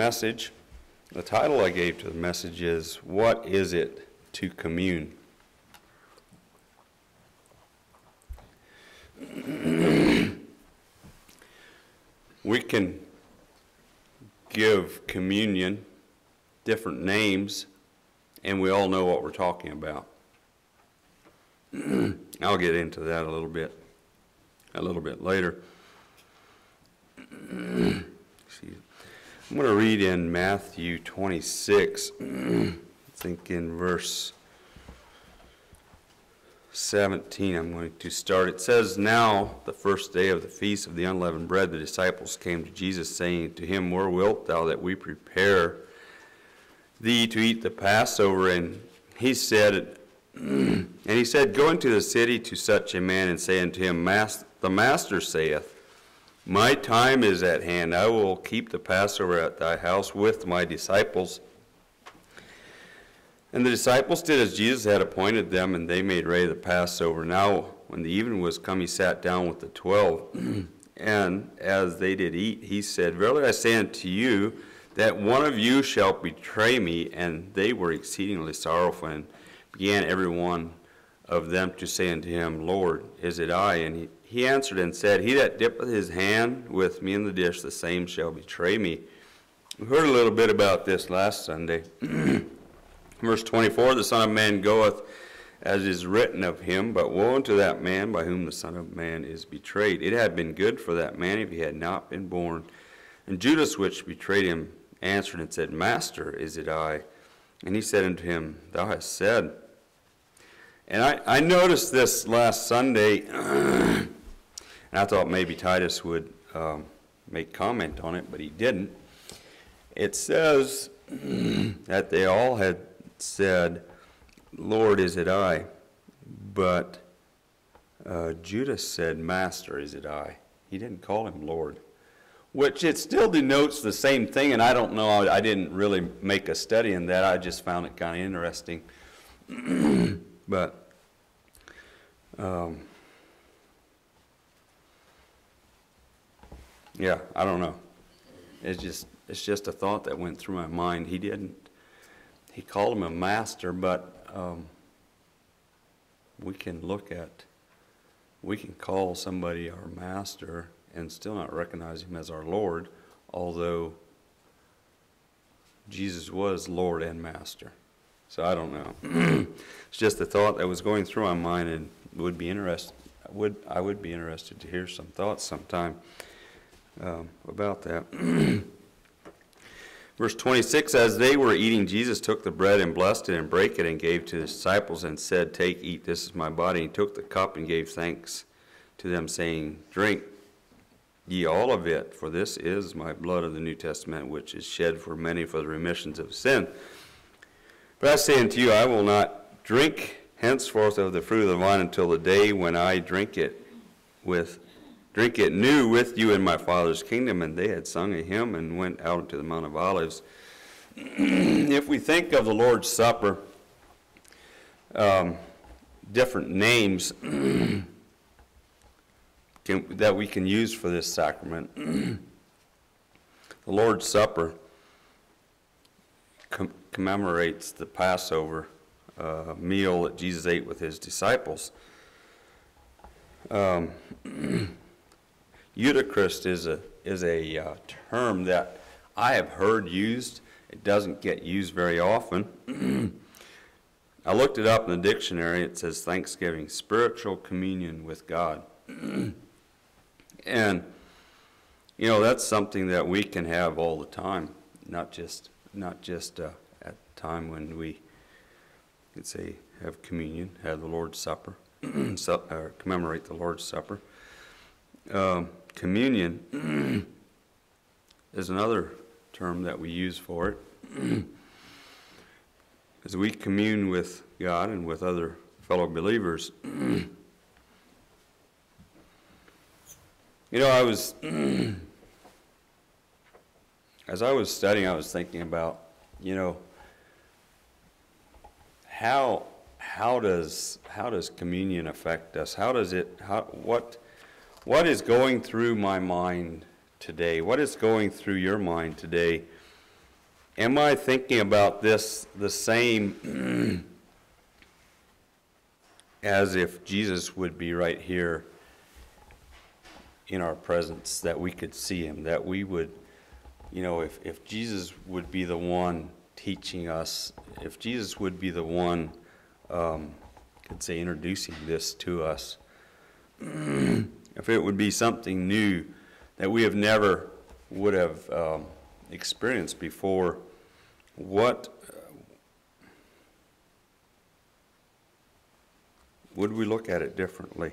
message. The title I gave to the message is, What Is It to Commune? We can give communion different names, and we all know what we're talking about. I'll get into that a little bit later. I'm going to read in Matthew 26, I think in verse 17, I'm going to start. It says, Now the first day of the feast of the unleavened bread, the disciples came to Jesus, saying to him, Where wilt thou that we prepare thee to eat the Passover? And he said, Go into the city to such a man, and say unto him, The Master saith, My time is at hand. I will keep the Passover at thy house with my disciples. And the disciples did as Jesus had appointed them, and they made ready the Passover. Now, when the evening was come, he sat down with the 12. And as they did eat, he said, Verily I say unto you, that one of you shall betray me. And they were exceedingly sorrowful, and began every one of them to say unto him, Lord, is it I? And he answered and said, He that dippeth his hand with me in the dish, the same shall betray me. We heard a little bit about this last Sunday. Verse 24, The Son of Man goeth as is written of him, but woe unto that man by whom the Son of Man is betrayed. It had been good for that man if he had not been born. And Judas, which betrayed him, answered and said, Master, is it I? And he said unto him, Thou hast said. And I noticed this last Sunday, and I thought maybe Titus would make comment on it, but he didn't. It says that they all had said, Lord, is it I? But Judas said, Master, is it I? He didn't call him Lord, which it still denotes the same thing, and I don't know, I didn't really make a study in that. I just found it kind of interesting. But yeah, I don't know. It's just a thought that went through my mind. He didn't. He called him a master, but we can call somebody our master and still not recognize him as our Lord, although Jesus was Lord and Master. So I don't know. It's just a thought that was going through my mind, and I would be interested to hear some thoughts sometime about that. Verse 26, As they were eating, Jesus took the bread and blessed it and brake it and gave to the disciples and said, Take, eat, this is my body. And he took the cup and gave thanks to them, saying, Drink ye all of it, for this is my blood of the New Testament, which is shed for many for the remission of sin. But I say unto you, I will not drink henceforth of the fruit of the vine until the day when I drink it new with you in my Father's kingdom. And they had sung a hymn and went out into the Mount of Olives. If we think of the Lord's Supper, different names that we can use for this sacrament. The Lord's Supper commemorates the Passover meal that Jesus ate with his disciples. Eucharist is a term that I have heard used. It doesn't get used very often. I looked it up in the dictionary. It says Thanksgiving, spiritual communion with God. And you know, that's something that we can have all the time, not just at the time when we could say have communion, have the Lord's Supper, or commemorate the Lord's Supper. Communion is another term that we use for it. As we commune with God and with other fellow believers. You know, as I was studying, I was thinking about, you know, how does communion affect us? What is going through my mind today? What is going through your mind today Am I thinking about this the same as if Jesus would be right here in our presence, that we could see him, that we would, you know, if Jesus would be the one teaching us, if Jesus would be the one, could say, introducing this to us, if it would be something new that we have never would have experienced before, what would we look at it differently?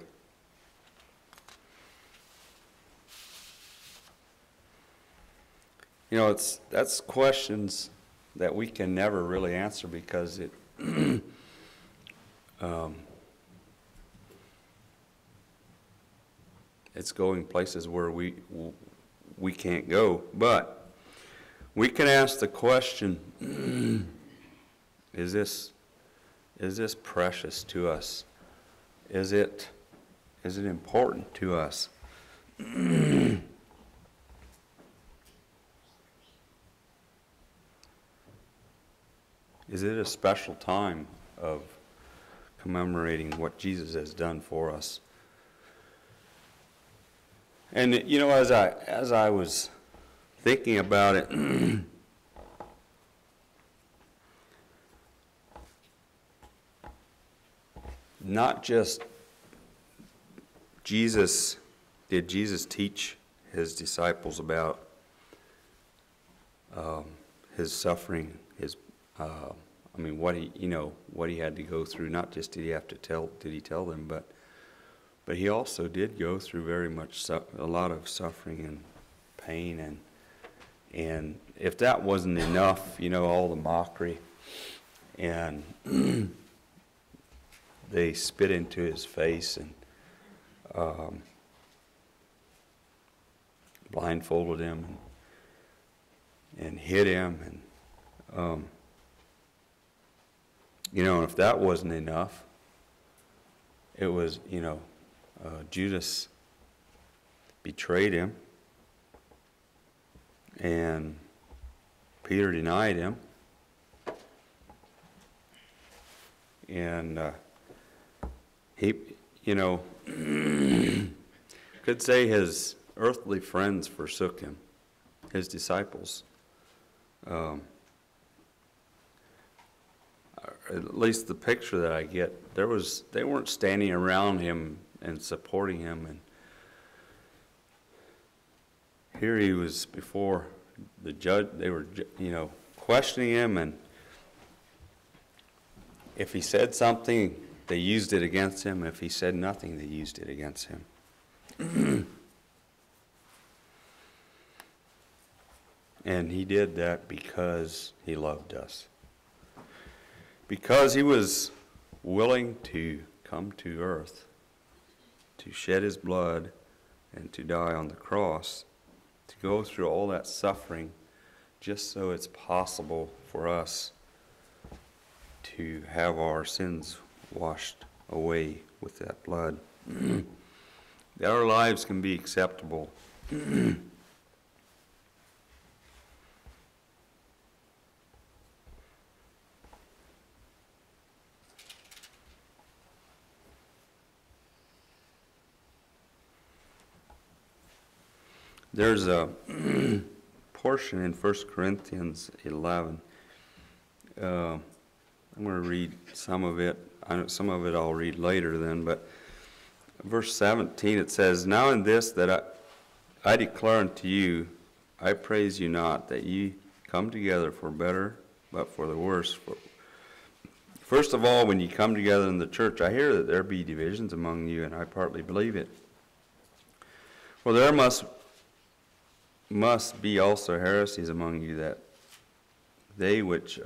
You know, that's questions that we can never really answer, because it it's going places where we can't go. But we can ask the question: Is this precious to us? Is it important to us? Is it a special time of commemorating what Jesus has done for us? And you know, as I was thinking about it, not just did Jesus teach his disciples about his suffering, his I mean, what he had to go through. Not just did he tell them, but he also did go through very much a lot of suffering and pain, and if that wasn't enough, you know, all the mockery, and they spit into his face, and blindfolded him, and hit him, and you know, if that wasn't enough, it was, you know, Judas betrayed him, and Peter denied him, and he, you know, could say his earthly friends forsook him, his disciples. At least the picture that I get, they weren't standing around him and supporting him, and here he was before the judge. They were, you know, questioning him, and if he said something, they used it against him. If he said nothing, they used it against him. And he did that because he loved us. Because he was willing to come to earth, to shed his blood, and to die on the cross, to go through all that suffering, just so it's possible for us to have our sins washed away with that blood, that our lives can be acceptable. There's a portion in 1 Corinthians 11. I'm going to read some of it. Some of it I'll read later then, but verse 17, it says, "Now in this that I declare unto you, I praise you not, that ye come together for better, but for the worse. For first of all, when ye come together in the church, I hear that there be divisions among you, and I partly believe it. For there must be also heresies among you, that they which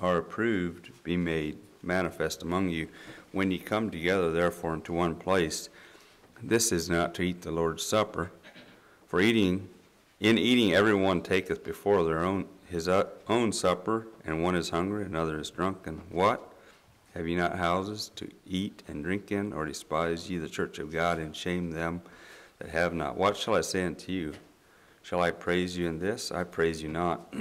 are approved be made manifest among you. When ye come together, therefore, into one place, this is not to eat the Lord's supper. For in eating, everyone taketh before his own supper, and one is hungry, another is drunken. What? Have ye not houses to eat and drink in? Or despise ye the church of God, and shame them that have not? What shall I say unto you? Shall I praise you in this? I praise you not.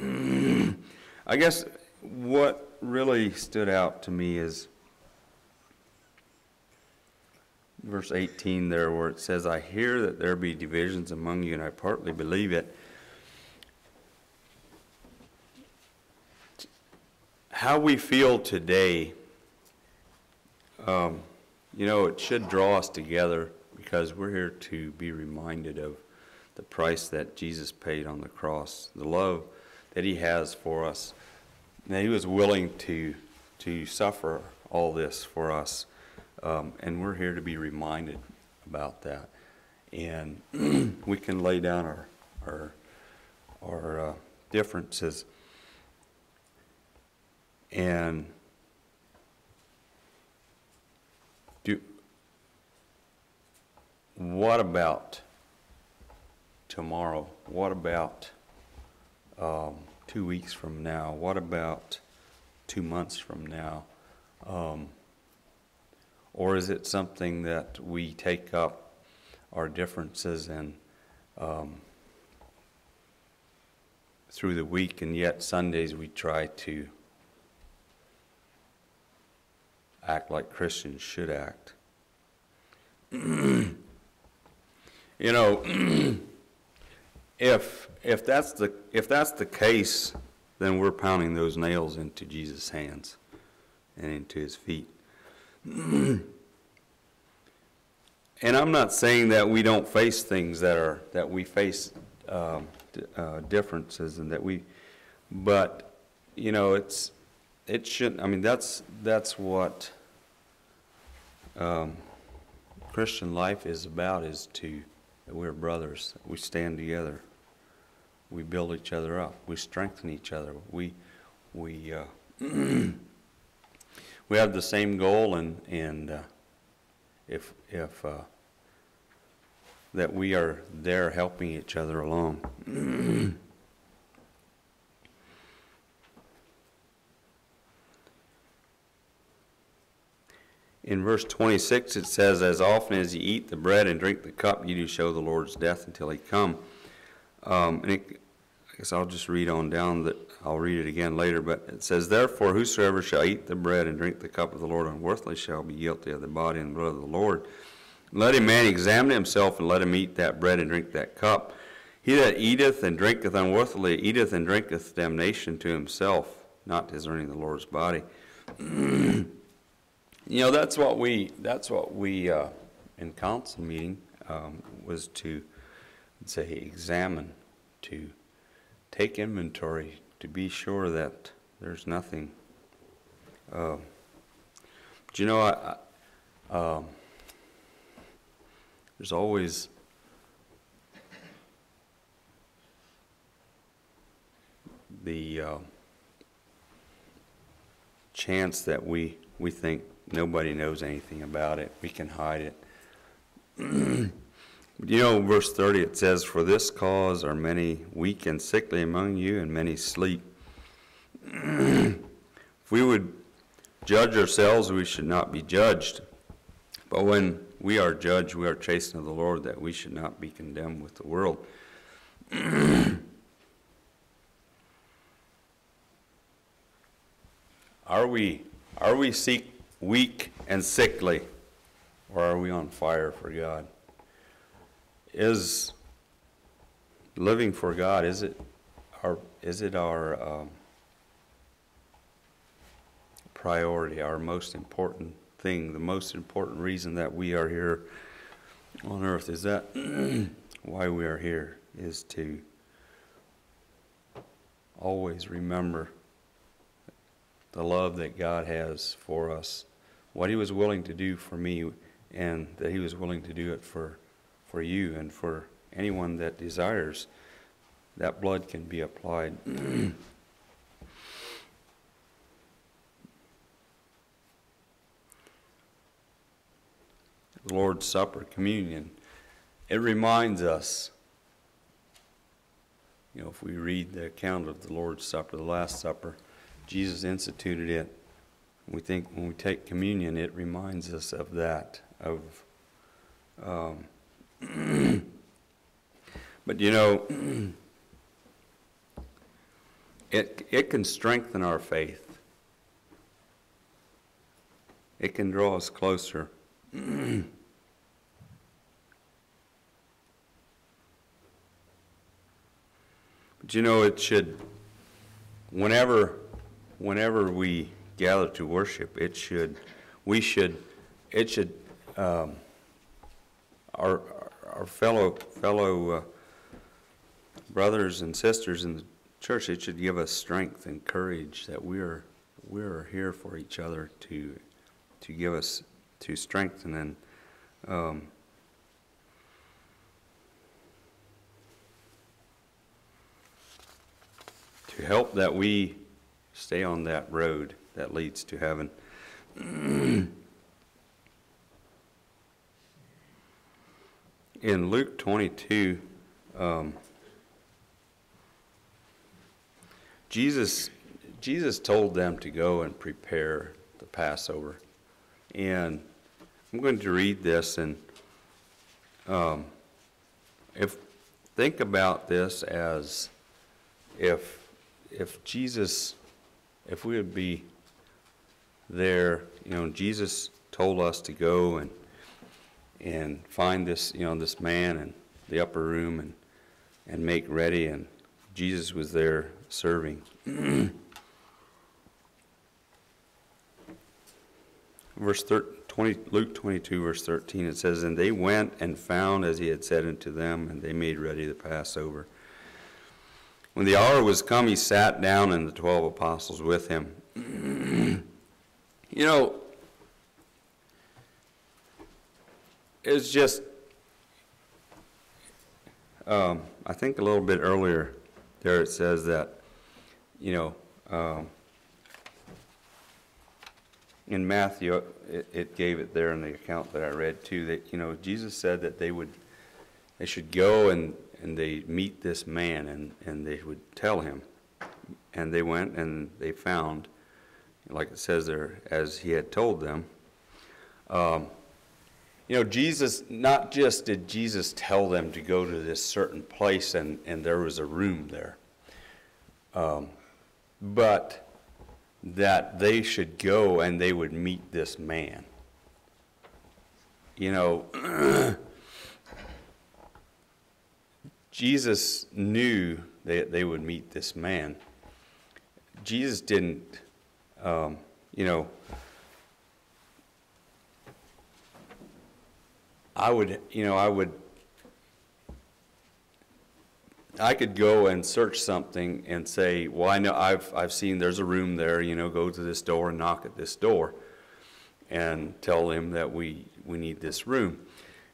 I guess what really stood out to me is verse 18 there, where it says, I hear that there be divisions among you, and I partly believe it. How we feel today, you know, it should draw us together, because we're here to be reminded of the price that Jesus paid on the cross, the love that he has for us, and that he was willing to suffer all this for us, and we're here to be reminded about that. And we can lay down our differences and do. What about tomorrow? What about 2 weeks from now? What about 2 months from now? Or is it something that we take up our differences and through the week, and yet Sundays we try to act like Christians should act. You know, if that's the case, then we're pounding those nails into Jesus' hands and into his feet. And I'm not saying that we don't face things that we face differences and that we, but you know, it shouldn't. I mean, that's what Christian life is about, is that we're brothers, we stand together, we build each other up, we strengthen each other, we we have the same goal, and if that we are there helping each other along. In verse 26 it says, as often as you eat the bread and drink the cup, you do show the Lord's death until he come. I guess I'll just read on down, that I'll read it again later, but it says, therefore whosoever shall eat the bread and drink the cup of the Lord unworthily shall be guilty of the body and blood of the Lord. Let a man examine himself, and let him eat that bread and drink that cup. He that eateth and drinketh unworthily eateth and drinketh damnation to himself, not discerning the Lord's body. You know, that's what we in council meeting was to say, examine, to take inventory, to be sure that there's nothing. Do you know, I there's always the chance that we think nobody knows anything about it. We can hide it. You know, verse 30, it says, for this cause are many weak and sickly among you, and many sleep. If we would judge ourselves, we should not be judged. But when we are judged, we are chastened of the Lord, that we should not be condemned with the world. Are we weak and sickly, or are we on fire for God? Is living for God, is it our priority, our most important thing, the most important reason that we are here on earth? Is that why we are here, is to always remember the love that God has for us, what he was willing to do for me, and that he was willing to do it for you and for anyone that desires. That blood can be applied. The Lord's Supper, communion, it reminds us, you know, if we read the account of the Lord's Supper, the Last Supper, Jesus instituted it. We think when we take communion, it reminds us of that. But you know, It can strengthen our faith. It can draw us closer. But you know, it should, whenever we gather to worship, our fellow brothers and sisters in the church, it should give us strength and courage that we are here for each other to give us, to strengthen and to help that we stay on that road that leads to heaven. In Luke 22, Jesus told them to go and prepare the Passover. And I'm going to read this, and think about this as if we would be there, you know, Jesus told us to go and find this, you know, this man in the upper room and make ready, and Jesus was there serving. Luke 22, verse 13, it says, "And they went and found as he had said unto them, and they made ready the Passover. When the hour was come, he sat down, and the 12 apostles with him." You know, it's just, I think a little bit earlier there it says that, you know, in Matthew, it gave it there in the account that I read too, that, you know, Jesus said that they should go and they meet this man and they would tell him. And they went and they found, like it says there, as he had told them. You know, Jesus, not just did Jesus tell them to go to this certain place and there was a room there, but that they should go and they would meet this man. You know, Jesus knew that they would meet this man. Jesus didn't, you know, I could go and search something and say, well, I know I've seen there's a room there, you know, go to this door and knock at this door and tell them that we need this room.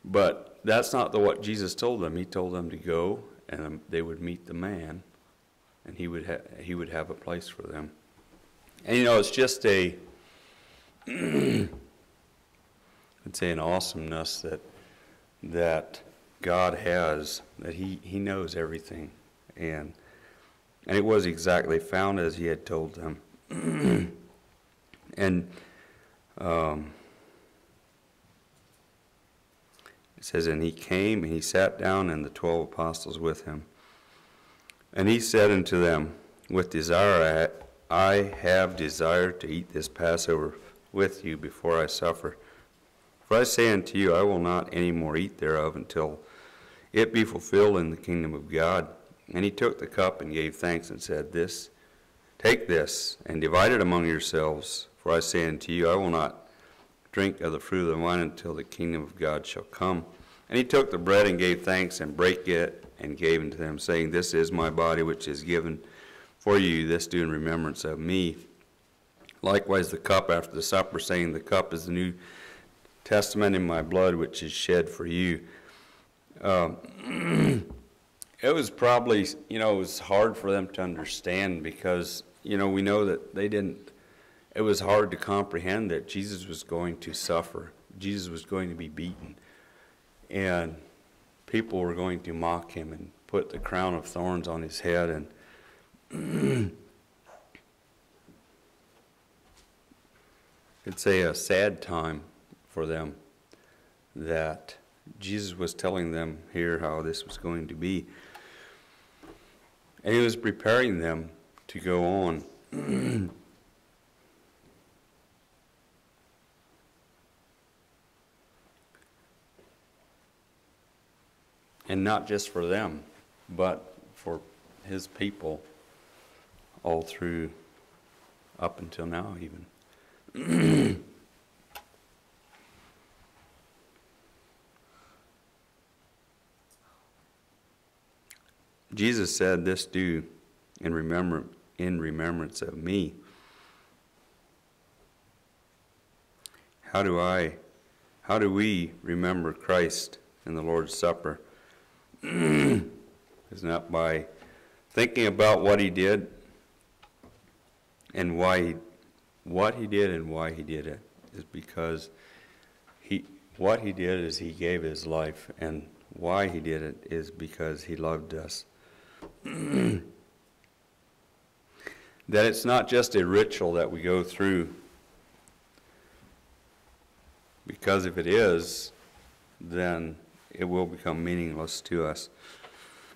But that's not what Jesus told them. He told them to go and they would meet the man and he would have a place for them. And you know, it's just a, I'd say an awesomeness that God has, that he knows everything, and it was exactly found as he had told them. And it says, "And he came and he sat down, and the 12 apostles with him. And he said unto them, With desire I have desired to eat this Passover with you before I suffer. For I say unto you, I will not any more eat thereof until it be fulfilled in the kingdom of God. And he took the cup and gave thanks and said, Take this and divide it among yourselves. For I say unto you, I will not drink of the fruit of the vine until the kingdom of God shall come. And he took the bread and gave thanks and brake it and gave unto them, saying, This is my body which is given for you. This do in remembrance of me. Likewise the cup after the supper, saying, The cup is the new Testament in my blood, which is shed for you." It was probably, you know, it was hard for them to understand because, you know, we know that it was hard to comprehend that Jesus was going to suffer. Jesus was going to be beaten. And people were going to mock him and put the crown of thorns on his head. And it's a sad time for them that Jesus was telling them here how this was going to be. And he was preparing them to go on. And not just for them, but for his people all through up until now even. Jesus said, "This do in remembrance of me." How do we remember Christ in the Lord's Supper? It's not by thinking about what he did and why he did it. Is because what he did is he gave his life, and why he did it is because he loved us. That it's not just a ritual that we go through, because if it is, then it will become meaningless to us.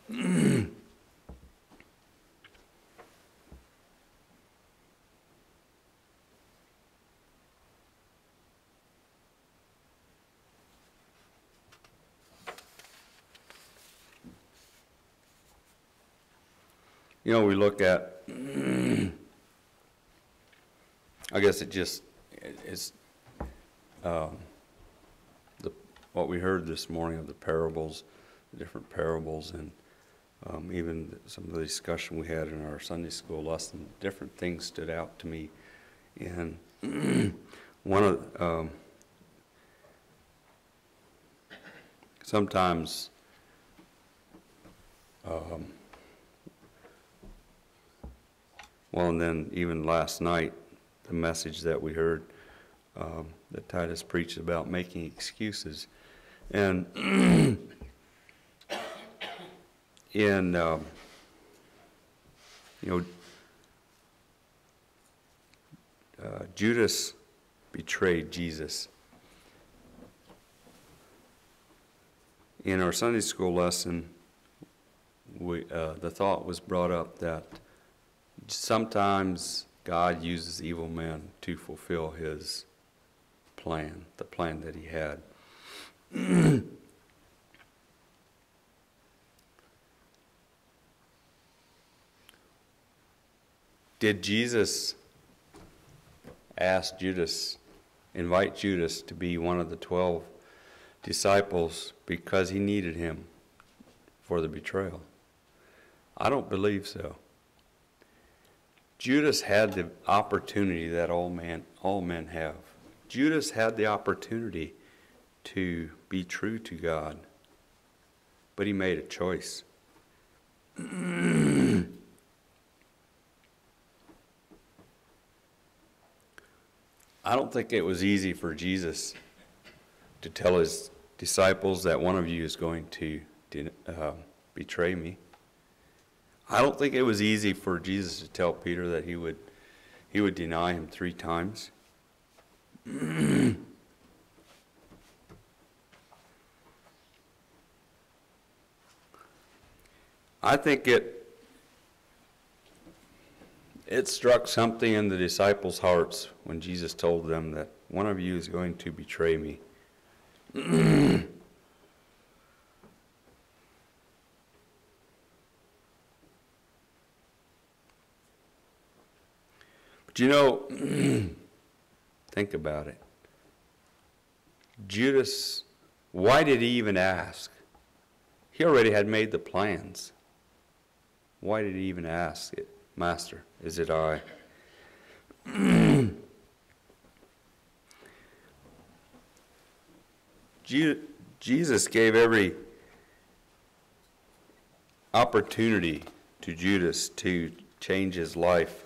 You know, we look at, I guess it just, it's what we heard this morning of the parables, the different parables, and even some of the discussion we had in our Sunday school lesson, different things stood out to me. And one of, sometimes, well, and then even last night, the message that we heard that Titus preached about making excuses. And in, you know, Judas betrayed Jesus. In our Sunday school lesson, the thought was brought up that sometimes God uses evil men to fulfill his plan, the plan that he had. Did Jesus ask Judas, invite Judas to be one of the 12 disciples because he needed him for the betrayal? I don't believe so. Judas had the opportunity that all men have. Judas had the opportunity to be true to God, but he made a choice. I don't think it was easy for Jesus to tell his disciples that one of you is going to betray me. I don't think it was easy for Jesus to tell Peter that he would deny him 3 times. I think it struck something in the disciples' hearts when Jesus told them that one of you is going to betray me. You know, think about it. Judas, why did he even ask? He already had made the plans. Why did he even ask it? Master, is it I? Jesus gave every opportunity to Judas to change his life,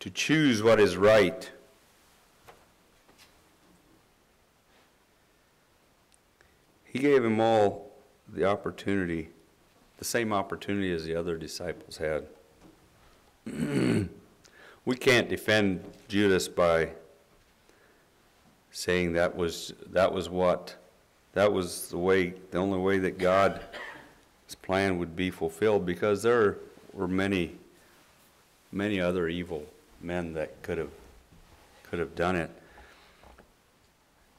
to choose what is right. He gave them all the opportunity, the same opportunity as the other disciples had. We can't defend Judas by saying that was the only way that God's plan would be fulfilled, because there were many other evil men that could have done it.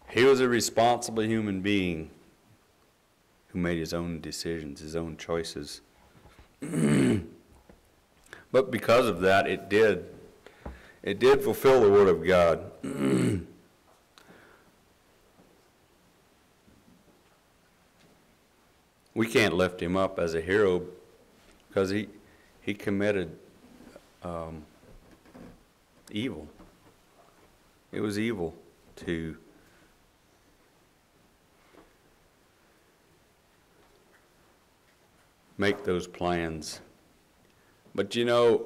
He was a responsible human being who made his own decisions, his own choices. But because of that, it did fulfill the Word of God. We can't lift him up as a hero because he committed evil. It was evil to make those plans. But you know,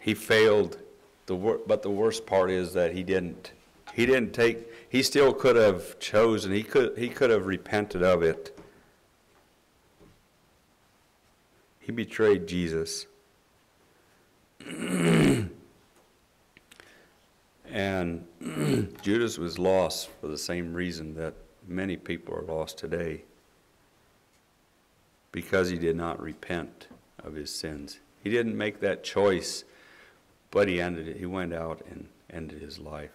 he failed. But the worst part is that he didn't. He didn't take. He still could have chosen. He could have repented of it. He betrayed Jesus. And Judas was lost for the same reason that many people are lost today. Because he did not repent of his sins. He didn't make that choice, but he ended it. He went out and ended his life.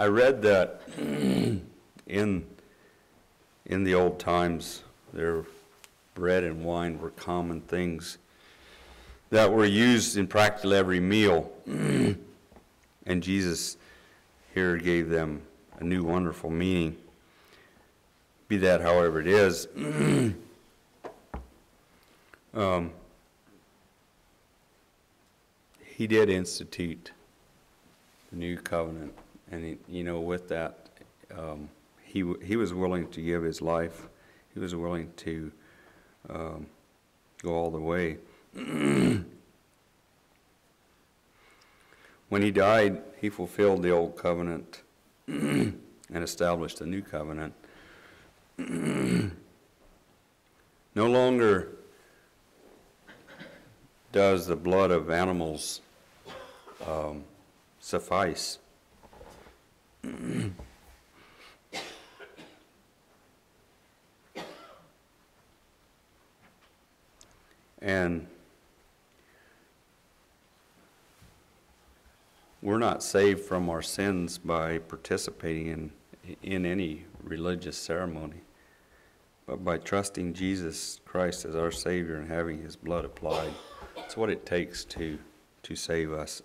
I read that in the old times, their bread and wine were common things that were used in practically every meal. And Jesus here gave them a new wonderful meaning. Be that however it is. He did institute the new covenant. And with that, he was willing to give his life. He was willing to go all the way. When he died, he fulfilled the old covenant and established a new covenant. No longer does the blood of animals suffice. And we're not saved from our sins by participating in any religious ceremony, but by trusting Jesus Christ as our Savior and having his blood applied. That's what it takes to save us.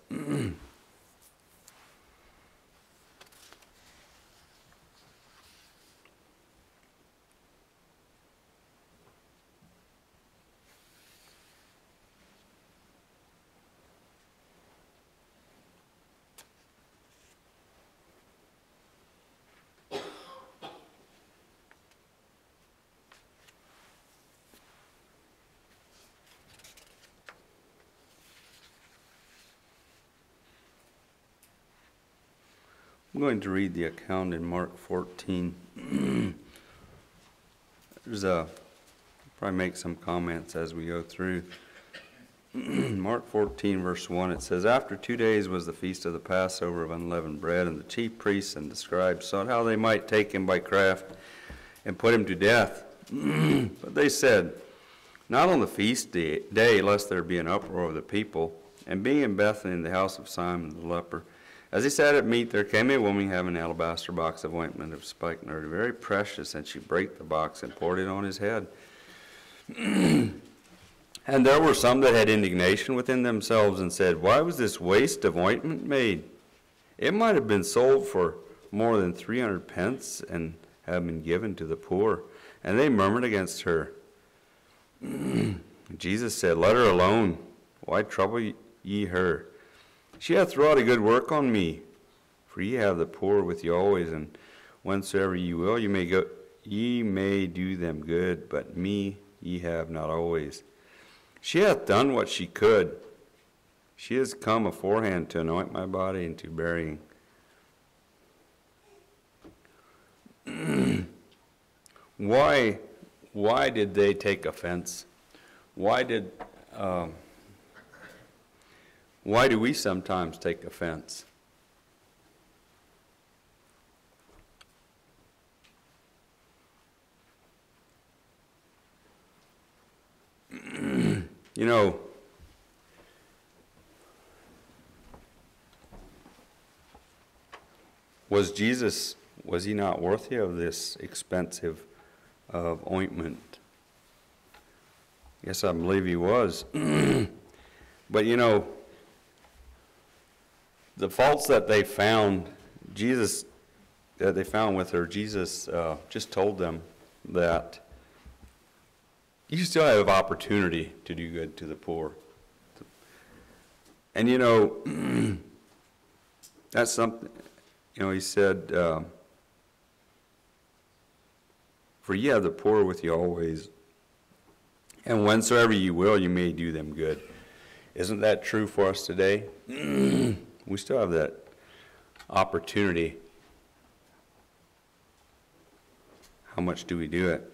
I'm going to read the account in Mark 14. Probably make some comments as we go through. Mark 14, verse 1, it says, "After 2 days was the feast of the Passover of unleavened bread, and the chief priests and the scribes sought how they might take him by craft and put him to death. But they said, 'Not on the feast day, lest there be an uproar of the people.' And being in Bethany in the house of Simon the leper, as he sat at meat, there came a woman having an alabaster box of ointment of spikenard, very precious, and she brake the box and poured it on his head. And there were some that had indignation within themselves and said, 'Why was this waste of ointment made? It might have been sold for more than 300 pence and have been given to the poor.' And they murmured against her. Jesus said, 'Let her alone. Why trouble ye her? She hath wrought a good work on me. For ye have the poor with you always, and whensoever ye will, ye may do them good, but me ye have not always. She hath done what she could. She is come aforehand to anoint my body and to burying.' Why did they take offense? Why did Why do we sometimes take offense? You know, was he not worthy of this expensive ointment? Yes, I believe he was. But you know, the faults that they found, Jesus just told them that you still have opportunity to do good to the poor. And you know, that's something, you know, he said, for ye have the poor with you always, and whensoever you will, you may do them good. Isn't that true for us today? We still have that opportunity. How much do we do it?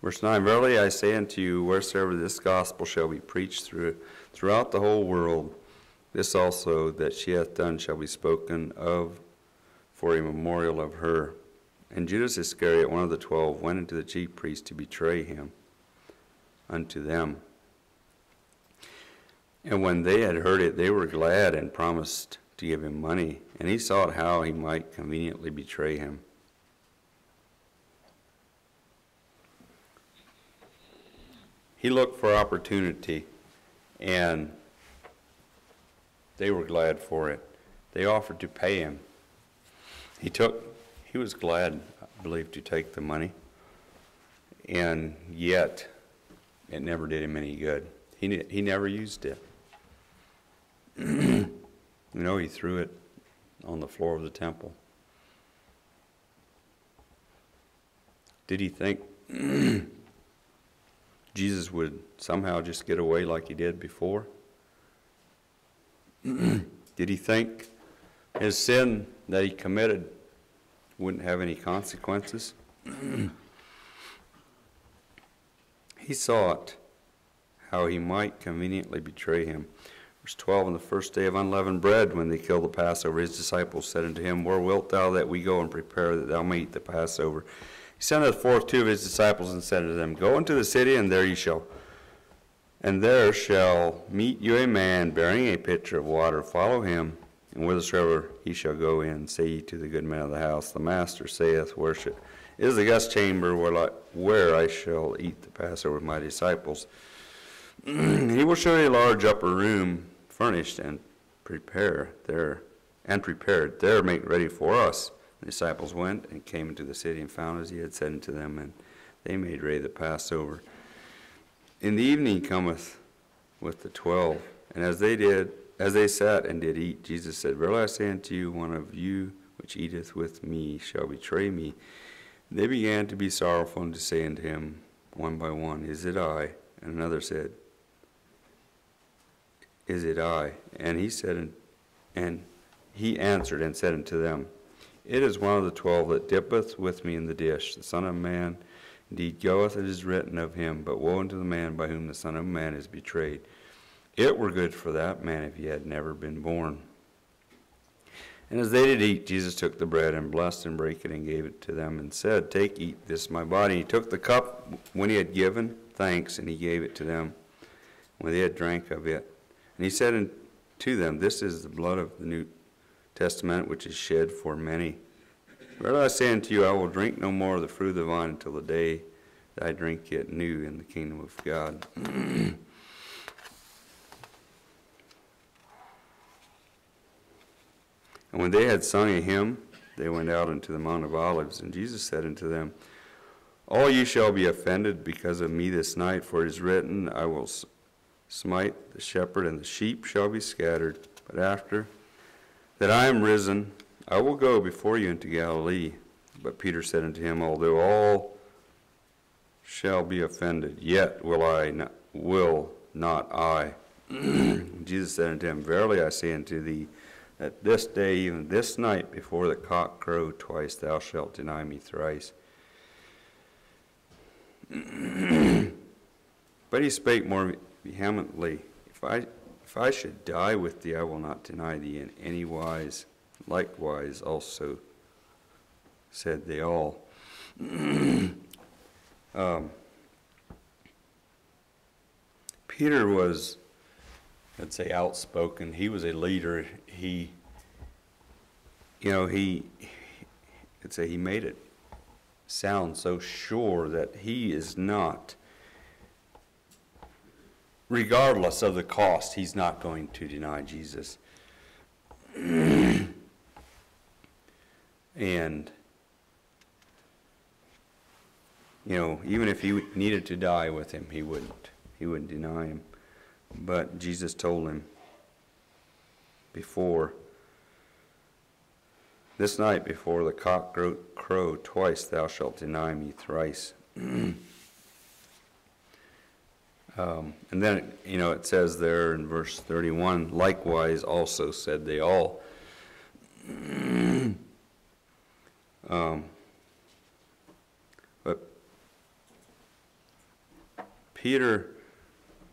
Verse 9, verily I say unto you, wheresoever this gospel shall be preached throughout the whole world, this also that she hath done shall be spoken of for a memorial of her. And Judas Iscariot, one of the 12, went into the chief priests to betray him unto them. And when they had heard it, they were glad and promised to give him money. And he sought how he might conveniently betray him. He looked for opportunity, and they were glad for it. They offered to pay him. He was glad, I believe, to take the money. And yet, it never did him any good. He never used it. You know, he threw it on the floor of the temple. Did he think Jesus would somehow just get away like he did before? Did he think his sin that he committed wouldn't have any consequences? He sought how he might conveniently betray him. Verse 12, on the first day of unleavened bread, when they killed the Passover, his disciples said unto him, where wilt thou that we go and prepare that thou may eat the Passover? He sendeth forth two of his disciples and said unto them, go into the city, and there shall meet you a man bearing a pitcher of water. Follow him, and whithersoever he shall go in, say ye to the good men of the house, the master saith, worship is the guest chamber where I shall eat the Passover with my disciples. He will show a large upper room furnished and prepared. There make ready for us. The disciples went and came into the city and found as he had said unto them, and they made ready the Passover. In the evening cometh with the 12, and as they sat and did eat, Jesus said, verily I say unto you, one of you which eateth with me shall betray me. And they began to be sorrowful and to say unto him one by one, is it I? And another said, is it I? And he answered and said unto them, it is one of the 12 that dippeth with me in the dish. The Son of Man indeed goeth, it is written of him, but woe unto the man by whom the Son of Man is betrayed. It were good for that man if he had never been born. And as they did eat, Jesus took the bread and blessed and brake it and gave it to them and said, take, eat, this is my body. He took the cup when he had given thanks, and he gave it to them when they had drank of it. And he said unto them, this is the blood of the New Testament, which is shed for many. Verily I say unto you, I will drink no more of the fruit of the vine until the day that I drink it new in the kingdom of God. And when they had sung a hymn, they went out into the Mount of Olives. And Jesus said unto them, all you shall be offended because of me this night, for it is written, I will smite the shepherd, and the sheep shall be scattered. But after that I am risen, I will go before you into Galilee. But Peter said unto him, although all shall be offended, yet will not I. Jesus said unto him, verily I say unto thee, At this day, even this night, before the cock crow twice, thou shalt deny me thrice. But he spake more vehemently, If I should die with thee, I will not deny thee in any wise. Likewise also said they all. Peter was, I'd say, outspoken. He was a leader. He made it sound so sure that he is not, regardless of the cost, he's not going to deny Jesus. And, even if he needed to die with him, he wouldn't. He wouldn't deny him. But Jesus told him before, this night before the cock crow twice, thou shalt deny me thrice. And then, it says there in verse 31, likewise also said they all. But Peter,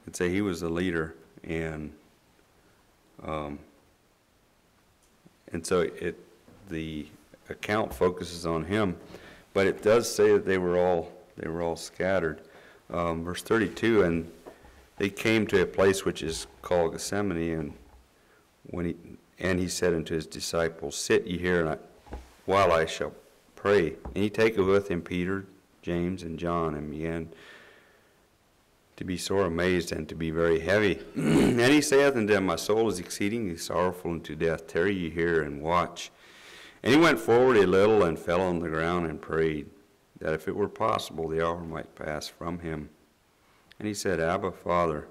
I'd say he was the leader, and so the account focuses on him, but it does say that they were all scattered. Verse 32, and they came to a place which is called Gethsemane, and he said unto his disciples, sit ye here, while I shall pray. And he taketh with him Peter, James, and John, and began to be sore amazed and to be very heavy. And he saith unto them, my soul is exceedingly sorrowful unto death. Tarry ye here and watch. And he went forward a little and fell on the ground and prayed, that if it were possible, the hour might pass from him. And he said, Abba, Father,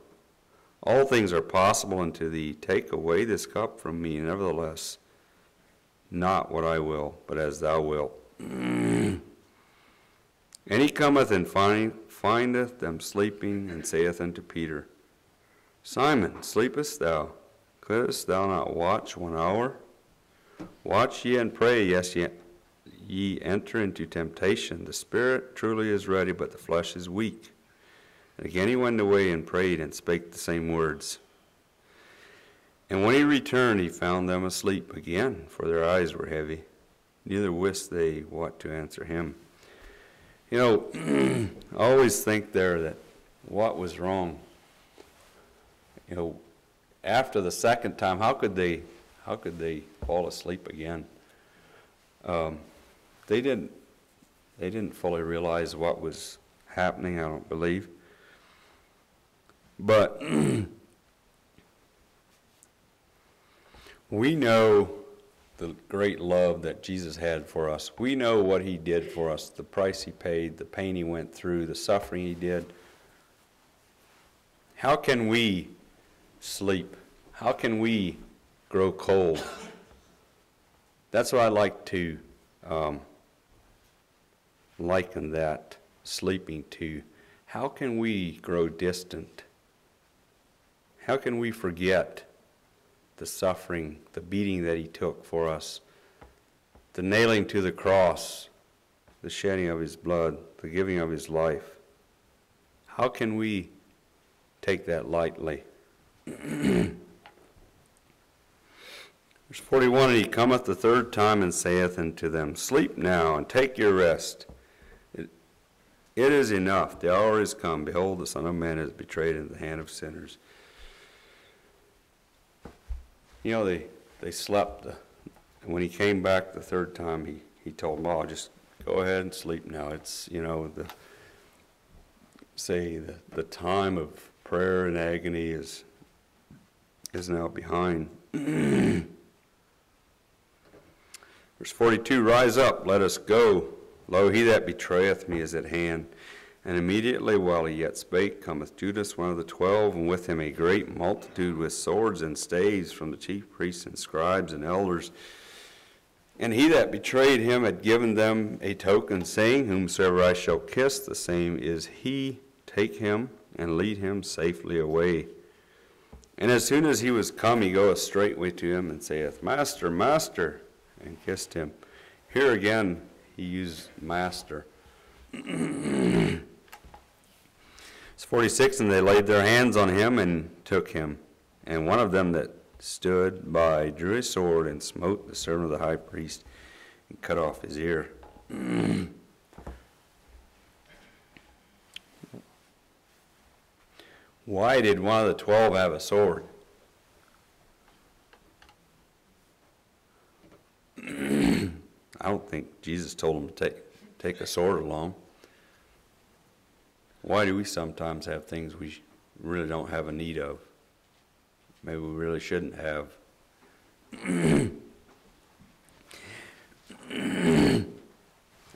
all things are possible unto thee. Take away this cup from me, nevertheless, not what I will, but as thou wilt. And he cometh and findeth them sleeping, and saith unto Peter, Simon, sleepest thou? Couldest thou not watch 1 hour? Watch ye and pray, yes, ye enter into temptation. The spirit truly is ready, but the flesh is weak. And again he went away and prayed and spake the same words. And when he returned, he found them asleep again, for their eyes were heavy. Neither wist they what to answer him. I always think there that what was wrong. After the second time, how could they fall asleep again? They didn't fully realize what was happening, I don't believe. But we know the great love that Jesus had for us. We know what he did for us, the price he paid, the pain he went through, the suffering he did. How can we sleep? How can we grow cold? That's what I like to liken that sleeping to. How can we grow distant? How can we forget the suffering, the beating that he took for us, the nailing to the cross, the shedding of his blood, the giving of his life? How can we take that lightly? Verse 41, and he cometh the third time and saith unto them, sleep now and take your rest. It is enough. The hour is come. Behold, the Son of Man is betrayed into the hand of sinners. They slept. When he came back the third time, he told them all, just go ahead and sleep now. It's, the time of prayer and agony is now behind. Verse 42, rise up, let us go. Lo, he that betrayeth me is at hand. And immediately while he yet spake, cometh Judas, one of the 12, and with him a great multitude with swords and staves from the chief priests and scribes and elders. And he that betrayed him had given them a token, saying, whomsoever I shall kiss, the same is he. Take him and lead him safely away. And as soon as he was come, he goeth straightway to him and saith, Master, Master, and kissed him. Here again, he used master. It's 46, and they laid their hands on him and took him. And one of them that stood by drew his sword and smote the servant of the high priest and cut off his ear. Why did one of the 12 have a sword? I don't think Jesus told him to take a sword along. Why do we sometimes have things we really don't have a need of? Maybe we really shouldn't have.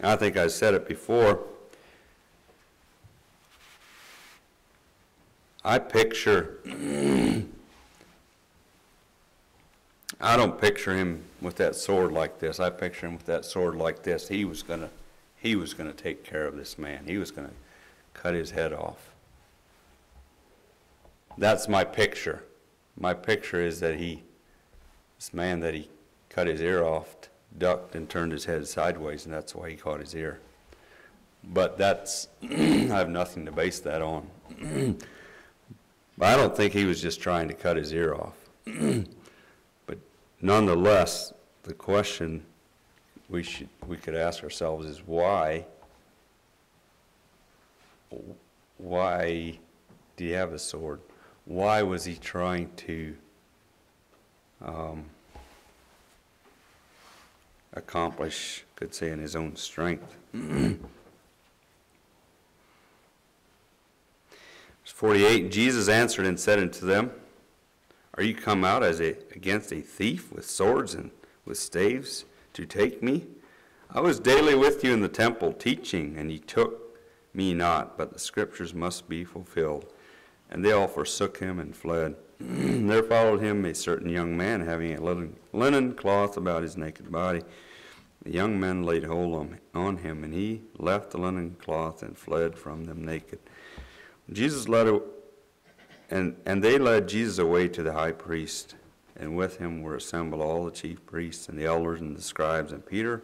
I think I said it before. I picture, I don't picture him with that sword like this. I picture him with that sword like this. He was gonna take care of this man. He was gonna cut his head off. That's my picture. My picture is that this man that cut his ear off, ducked and turned his head sideways, and that's why he caught his ear. But that's, I have nothing to base that on. But I don't think he was just trying to cut his ear off. But nonetheless, the question we could ask ourselves is why did he have a sword? Why was he trying to accomplish, could say, in his own strength? 48, Jesus answered and said unto them, Are you come out as against a thief with swords and with staves to take me? I was daily with you in the temple teaching, and ye took me not, but the scriptures must be fulfilled. And they all forsook him and fled. There followed him a certain young man, having a linen cloth about his naked body. The young men laid hold on him, and he left the linen cloth and fled from them naked. Jesus led, and they led Jesus away to the high priest, and with him were assembled all the chief priests and the elders and the scribes, and Peter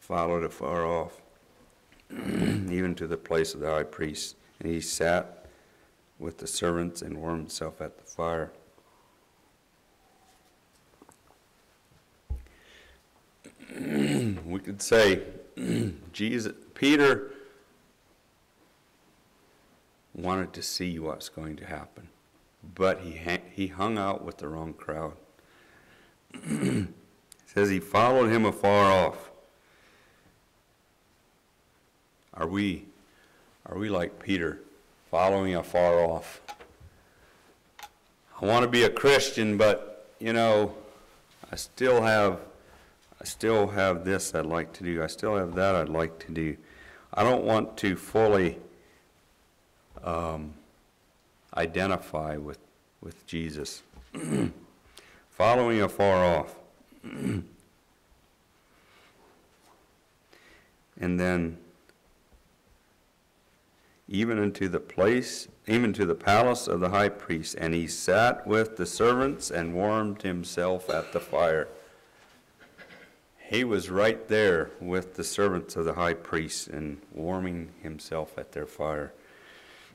followed afar off, even to the place of the high priest. And he sat with the servants and warmed himself at the fire. We could say Peter wanted to see what's going to happen, but he hung out with the wrong crowd. It says he followed him afar off. Are we like Peter, following afar off? I want to be a Christian, but you know, I still have this I'd like to do. I still have that I'd like to do. I don't want to fully identify with Jesus. Following afar off. And then even to the palace of the high priest, and he sat with the servants and warmed himself at the fire. He was right there with the servants of the high priest and warming himself at their fire.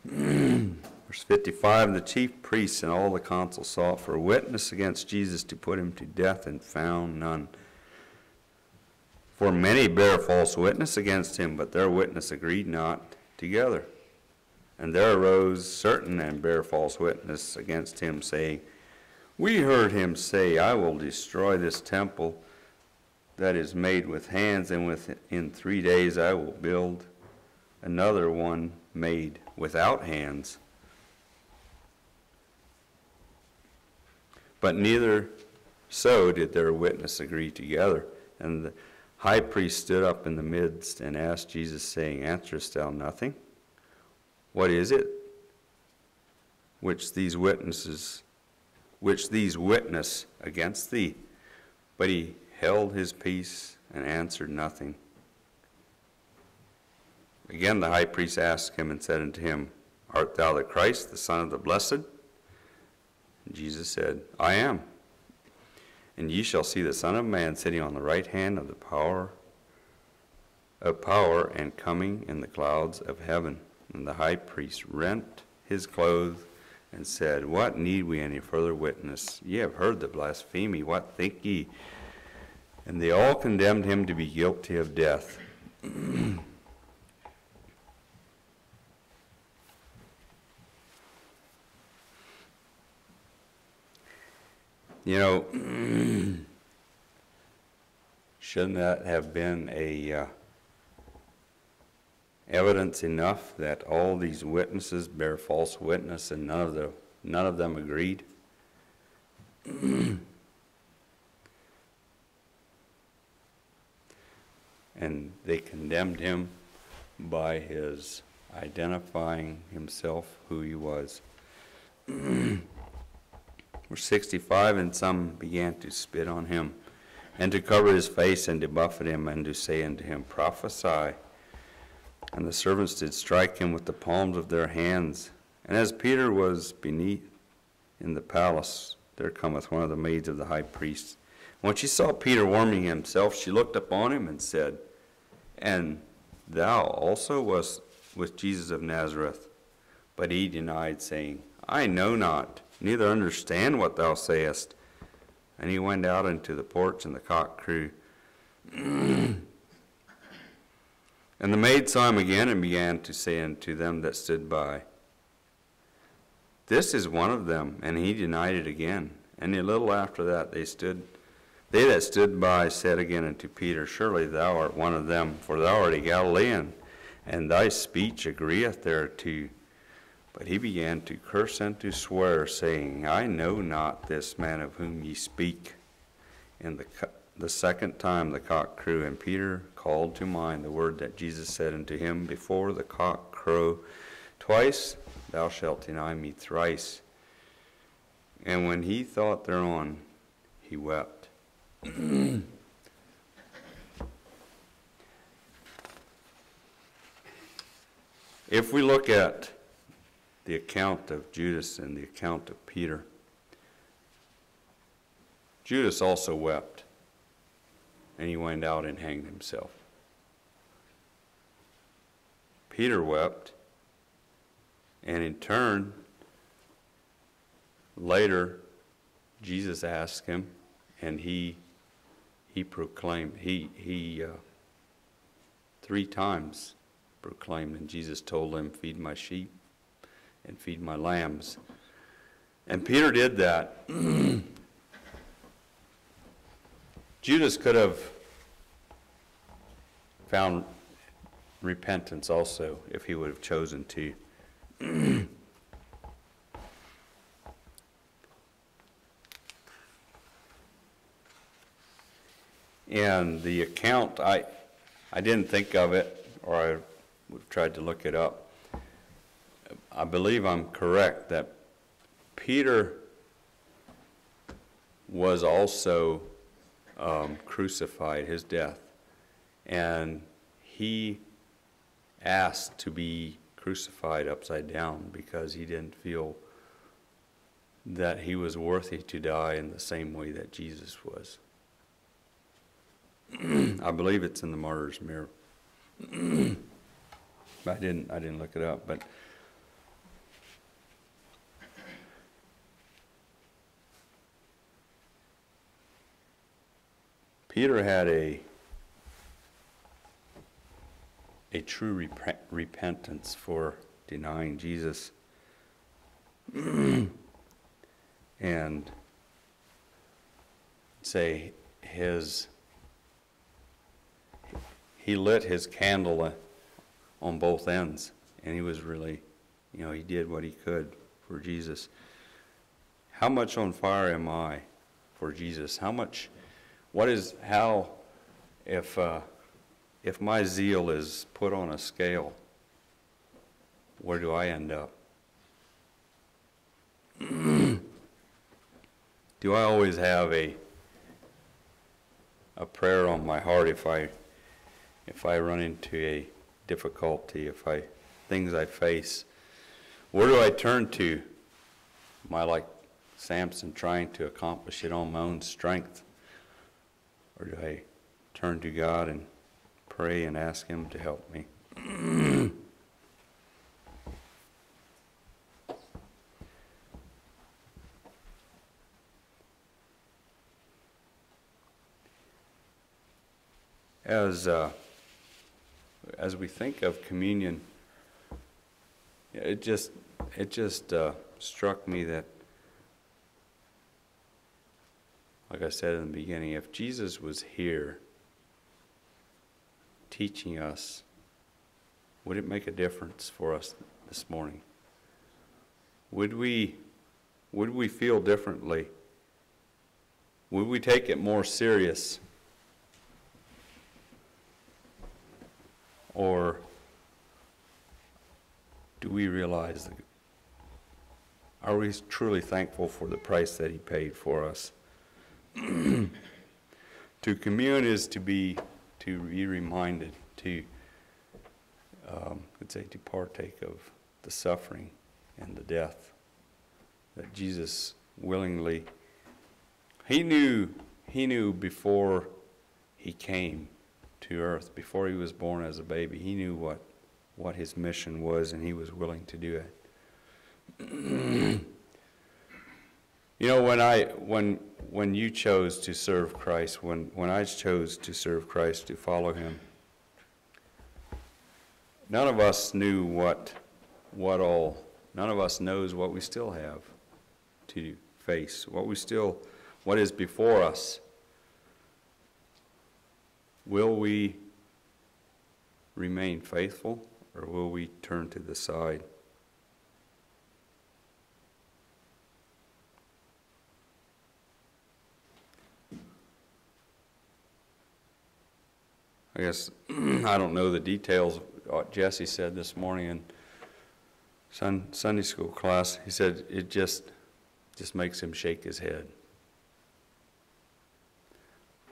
Verse 55, the chief priests and all the council sought for a witness against Jesus to put him to death, and found none. For many bare false witness against him, but their witness agreed not together. And there arose certain and bare false witness against him, saying, We heard him say, I will destroy this temple that is made with hands, and within 3 days I will build another one made without hands. But neither so did their witness agree together. And the high priest stood up in the midst and asked Jesus, saying, Answerest thou nothing? What is it which these witness against thee? But he held his peace and answered nothing. Again the high priest asked him and said unto him, Art thou the Christ, the Son of the Blessed? Jesus said, I am. And ye shall see the Son of Man sitting on the right hand of the power and coming in the clouds of heaven. And the high priest rent his clothes and said, What need we any further witness? Ye have heard the blasphemy. What think ye? And they all condemned him to be guilty of death. You know, shouldn't that have been a evidence enough that all these witnesses bear false witness and none of them agreed? And they condemned him by his identifying himself who he was. Verse 65, and some began to spit on him, and to cover his face, and to buffet him, and to say unto him, Prophesy. And the servants did strike him with the palms of their hands. And as Peter was beneath in the palace, there cometh one of the maids of the high priest. When she saw Peter warming himself, she looked upon him and said, And thou also wast with Jesus of Nazareth. But he denied, saying, I know not, neither understand what thou sayest. And he went out into the porch, and the cock crew. And the maid saw him again, and began to say unto them that stood by, This is one of them. And he denied it again. And a little after that they that stood by said again unto Peter, Surely thou art one of them, for thou art a Galilean, and thy speech agreeth thereto. But he began to curse and to swear, saying, I know not this man of whom ye speak. And the second time the cock crew, and Peter called to mind the word that Jesus said unto him, Before the cock crow twice, thou shalt deny me thrice. And when he thought thereon, he wept. If we look at the account of Judas and the account of Peter, Judas also wept, and he went out and hanged himself. Peter wept, and in turn, later, Jesus asked him, and he proclaimed, he three times proclaimed, and Jesus told him, Feed my sheep and feed my lambs. And Peter did that. Judas could have found repentance also if he would have chosen to. And the account, I didn't think of it, or I would have tried to look it up. I believe I'm correct that Peter was also crucified, his death, and he asked to be crucified upside down because he didn't feel that he was worthy to die in the same way that Jesus was. I believe it's in the Martyr's Mirror. I didn't look it up, but Peter had a true repentance for denying Jesus. And say he lit his candle on both ends, and he was really, you know, he did what he could for Jesus. How much on fire am I for Jesus? How much? If my zeal is put on a scale, where do I end up? Do I always have a prayer on my heart if I run into a difficulty, things I face? Where do I turn to? Am I like Samson trying to accomplish it on my own strength? Or do I turn to God and pray and ask Him to help me? As we think of communion, it just struck me that, like I said in the beginning, if Jesus was here teaching us, would it make a difference for us this morning? Would we feel differently? Would we take it more serious? Or do we realize that, are we truly thankful for the price that He paid for us? To commune is to be reminded, to partake of the suffering and the death that Jesus willingly, he knew before He came to earth, before He was born as a baby, He knew what His mission was, and He was willing to do it. You know, when you chose to serve Christ, when I chose to serve Christ, to follow Him, none of us knew none of us knows what we still have to face, what is before us. Will we remain faithful, or will we turn to the side? I guess I don't know the details of what Jesse said this morning in Sunday school class. He said it just makes him shake his head.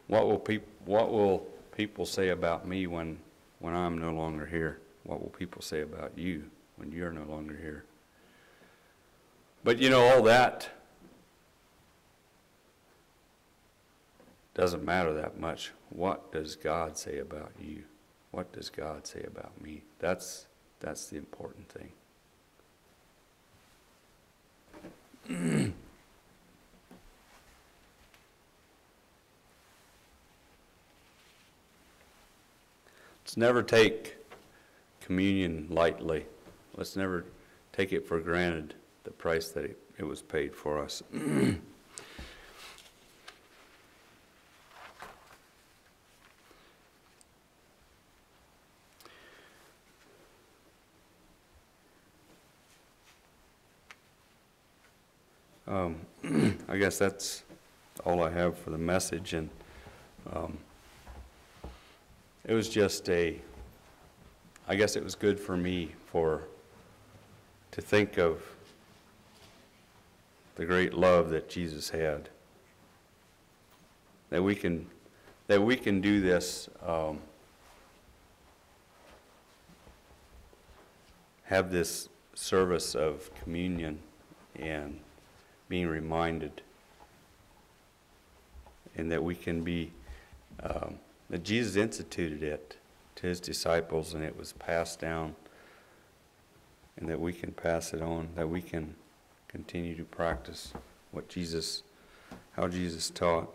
What will people say about me when I'm no longer here? What will people say about you when you're no longer here? But you know, all that doesn't matter that much. What does God say about you? What does God say about me? That's the important thing. Let's never take communion lightly. Let's never take it for granted, the price that it was paid for us. I guess that's all I have for the message, and it was just I guess it was good for me to think of the great love that Jesus had. That we can do this, have this service of communion and being reminded, and that we can be, that Jesus instituted it to His disciples, and it was passed down, and that we can pass it on, that we can continue to practice how Jesus taught.